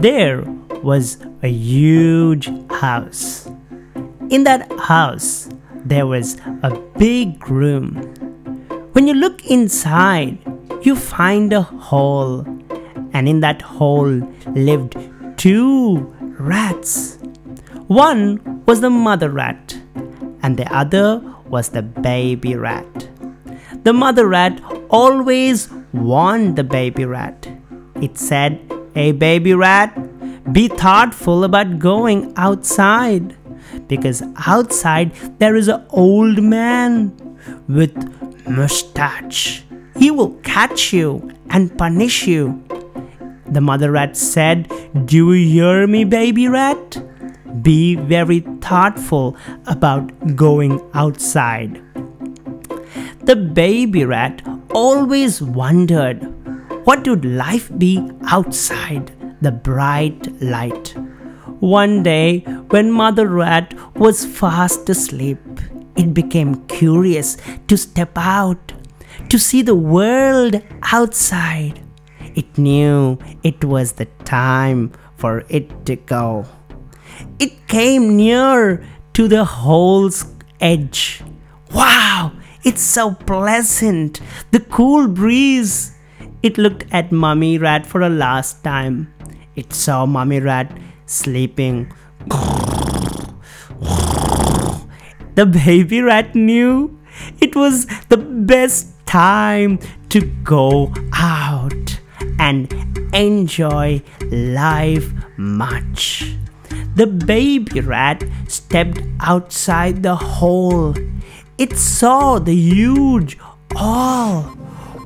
There was a huge house. In that house, there was a big room. When you look inside, you find a hole, and in that hole lived two rats. One was the mother rat, and the other was the baby rat. The mother rat always warned the baby rat. It said, "Hey baby rat, be thoughtful about going outside, because outside there is an old man with mustache. He will catch you and punish you." The mother rat said, "Do you hear me, baby rat? Be very thoughtful about going outside." The baby rat always wondered, what would life be outside the bright light? One day, when Mother Rat was fast asleep, it became curious to step out, to see the world outside. It knew it was the time for it to go. It came near to the hole's edge. Wow, it's so pleasant, the cool breeze. It looked at Mummy Rat for a last time. It saw Mummy Rat sleeping. The baby rat knew it was the best time to go out and enjoy life much. The baby rat stepped outside the hole. It saw the huge hall.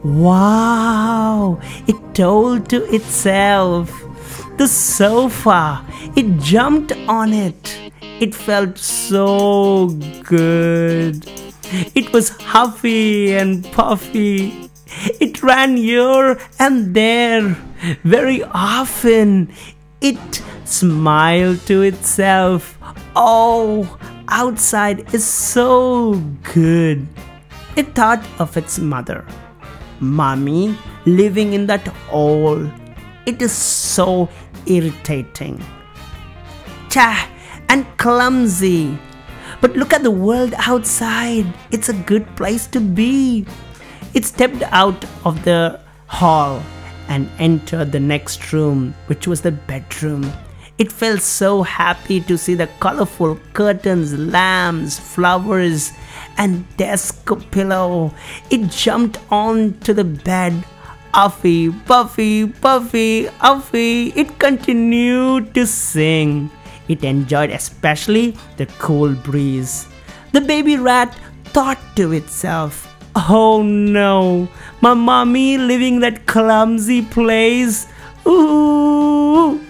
Wow, it told to itself. The sofa, it jumped on it. It felt so good. It was huffy and puffy. It ran here and there. Very often, it smiled to itself. Oh, outside is so good. It thought of its mother, Mommy, living in that hole. It is so irritating, Cha, and clumsy. But look at the world outside. It's a good place to be. It stepped out of the hall and entered the next room, which was the bedroom. It felt so happy to see the colorful curtains, lamps, flowers, and desk pillow. It jumped onto the bed. Uffy, puffy, puffy, uffy. It continued to sing. It enjoyed especially the cool breeze. The baby rat thought to itself, "Oh no, my mommy living that clumsy place. Ooh,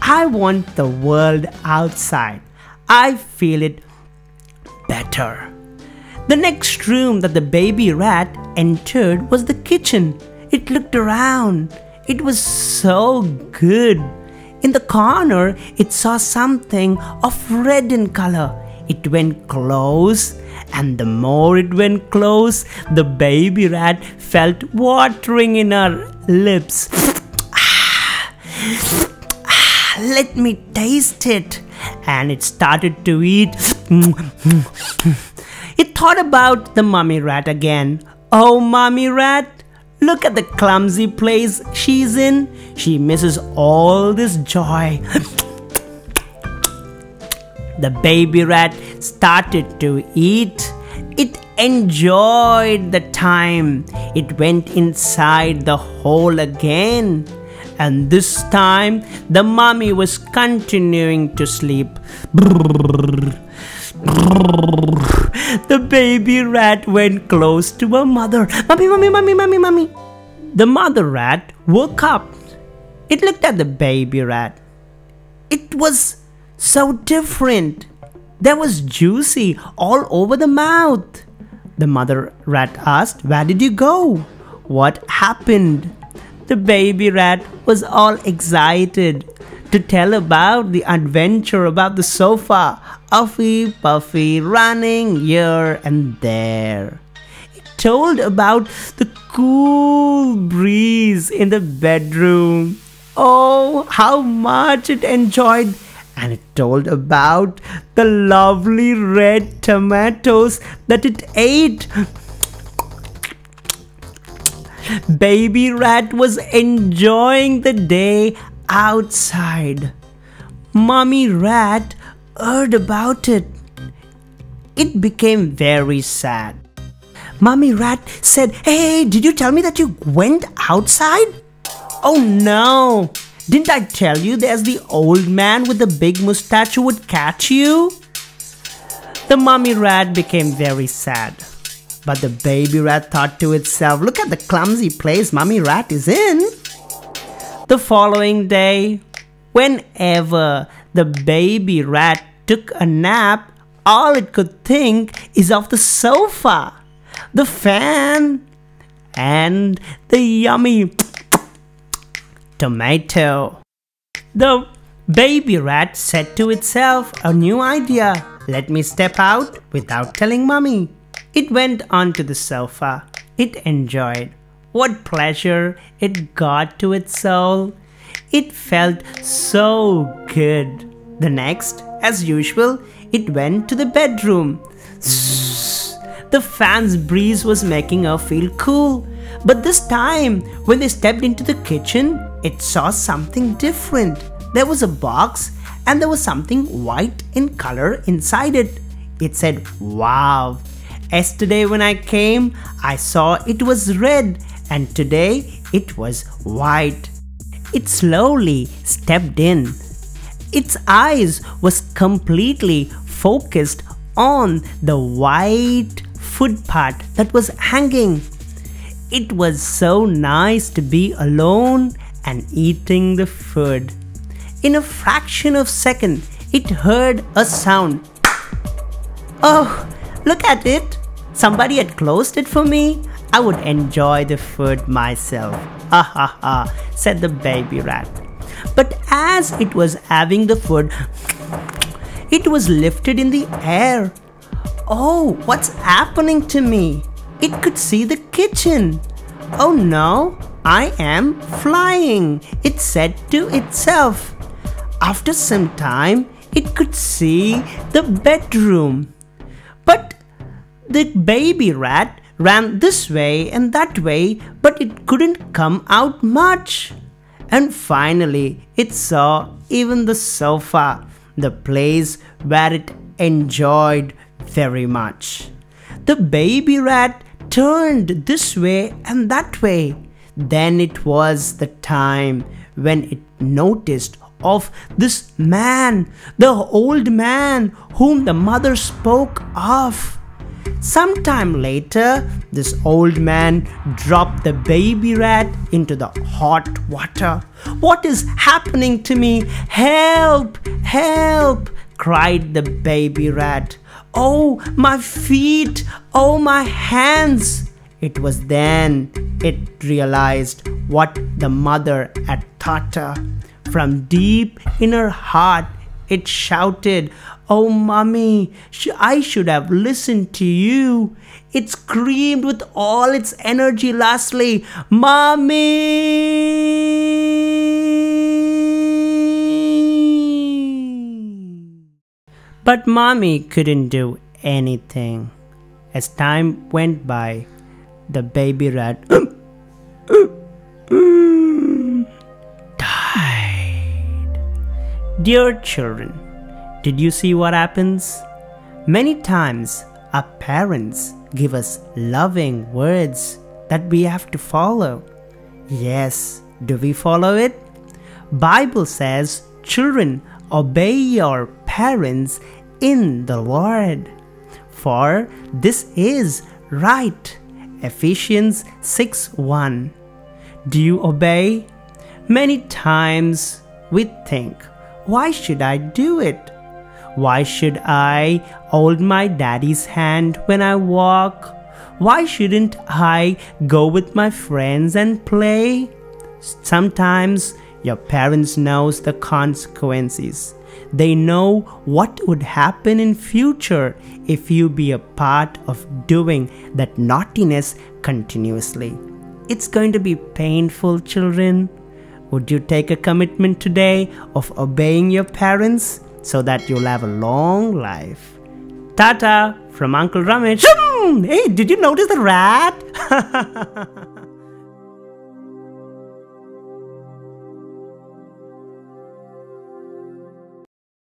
I want the world outside. I feel it better." The next room that the baby rat entered was the kitchen. It looked around. It was so good. In the corner, it saw something of red in color. It went close, and the more it went close, the baby rat felt watering in her lips. Let me taste it. And it started to eat. It thought about the mummy rat again. Oh, mummy rat. Look at the clumsy place she's in. She misses all this joy. The baby rat started to eat. It enjoyed the time. It went inside the hole again. And this time, the mommy was continuing to sleep. The baby rat went close to her mother. Mommy, mommy, mommy, mommy, mommy. The mother rat woke up. It looked at the baby rat. It was so different. There was juicy all over the mouth. The mother rat asked, "Where did you go? What happened?" The baby rat was all excited to tell about the adventure, about the sofa, Uffy, puffy, running here and there. It told about the cool breeze in the bedroom. Oh, how much it enjoyed, and it told about the lovely red tomatoes that it ate. Baby rat was enjoying the day outside. Mommy rat heard about it. It became very sad. Mommy rat said, "Hey, did you tell me that you went outside?" "Oh no, didn't I tell you there's the old man with the big mustache who would catch you?" The mommy rat became very sad. But the baby rat thought to itself, "Look at the clumsy place mommy rat is in." The following day, whenever the baby rat took a nap, all it could think is of the sofa, the fan, and the yummy tomato. The baby rat said to itself, "A new idea. Let me step out without telling mommy." It went onto the sofa. It enjoyed. What pleasure it got to its soul. It felt so good. The next, as usual, it went to the bedroom. The fan's breeze was making her feel cool. But this time, when they stepped into the kitchen, it saw something different. There was a box and there was something white in color inside it. It said, "Wow, yesterday when I came, I saw it was red and today it was white." It slowly stepped in. Its eyes was completely focused on the white food part that was hanging. It was so nice to be alone and eating the food. In a fraction of a second, it heard a sound. "Oh, look at it. Somebody had closed it for me. I would enjoy the food myself. Ha ha ha," said the baby rat. But as it was having the food, it was lifted in the air. "Oh, what's happening to me?" It could see the kitchen. "Oh no, I am flying," it said to itself. After some time, it could see the bedroom. But the baby rat ran this way and that way, but it couldn't come out much. And finally, it saw even the sofa, the place where it enjoyed very much. The baby rat turned this way and that way. Then it was the time when it noticed of this man, the old man whom the mother spoke of. Sometime later, this old man dropped the baby rat into the hot water. "What is happening to me? Help! Help!" cried the baby rat. "Oh, my feet! Oh, my hands!" It was then it realized what the mother had taught her. From deep in her heart, it shouted, "Oh, mommy, I should have listened to you." It screamed with all its energy lastly, "Mommy!" But mommy couldn't do anything. As time went by, the baby rat died. Dear children, did you see what happens? Many times our parents give us loving words that we have to follow. Yes, do we follow it? Bible says, "Children, obey your parents in the Lord, for this is right." Ephesians 6:1. Do you obey? Many times we think, "Why should I do it? Why should I hold my daddy's hand when I walk? Why shouldn't I go with my friends and play?" Sometimes your parents knows the consequences. They know what would happen in future if you be a part of doing that naughtiness continuously. It's going to be painful, children. Would you take a commitment today of obeying your parents so that you'll have a long life? Tata from Uncle Ramesh. Hey, did you notice the rat?